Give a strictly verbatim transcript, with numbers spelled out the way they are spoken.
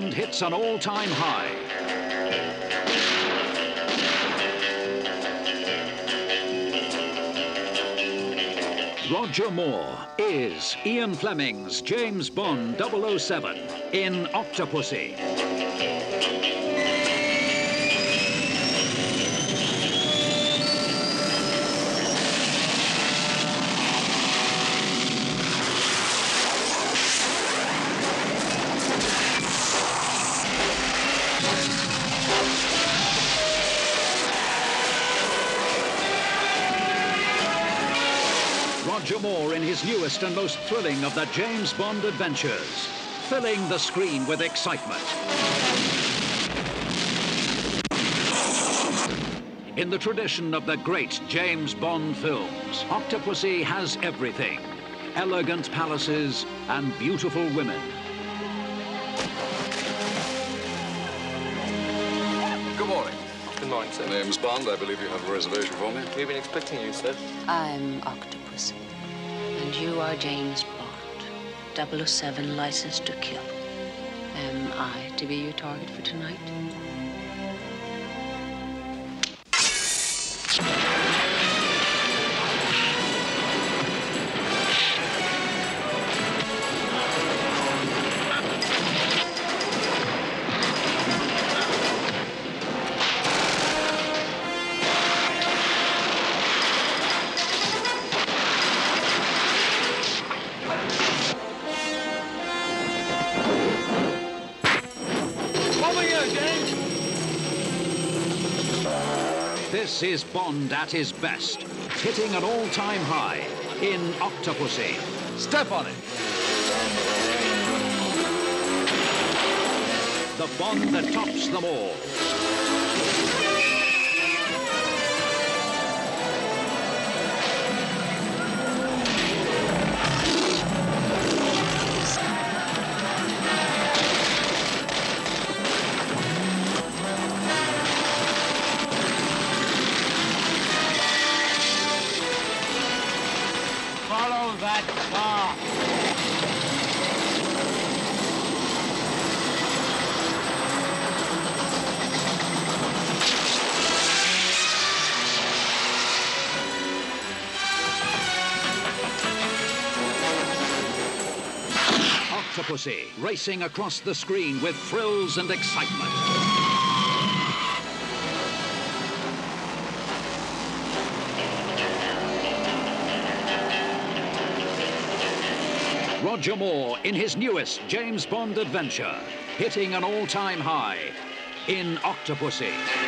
Bond hits an all-time high. Roger Moore is Ian Fleming's James Bond double oh seven in Octopussy. Roger Moore in his newest and most thrilling of the James Bond adventures, filling the screen with excitement. In the tradition of the great James Bond films, Octopussy has everything: elegant palaces and beautiful women. Good morning. Good morning, sir. James Bond, I believe you have a reservation for me. We've been expecting you, sir. I'm Octopussy. And you are James Bond, double oh seven, License to Kill. Am I to be your target for tonight? This is Bond at his best, hitting an all-time high in Octopussy. Step on it! The Bond that tops them all. Follow that car. Octopussy racing across the screen with thrills and excitement. Roger Moore in his newest James Bond adventure, hitting an all-time high in Octopussy.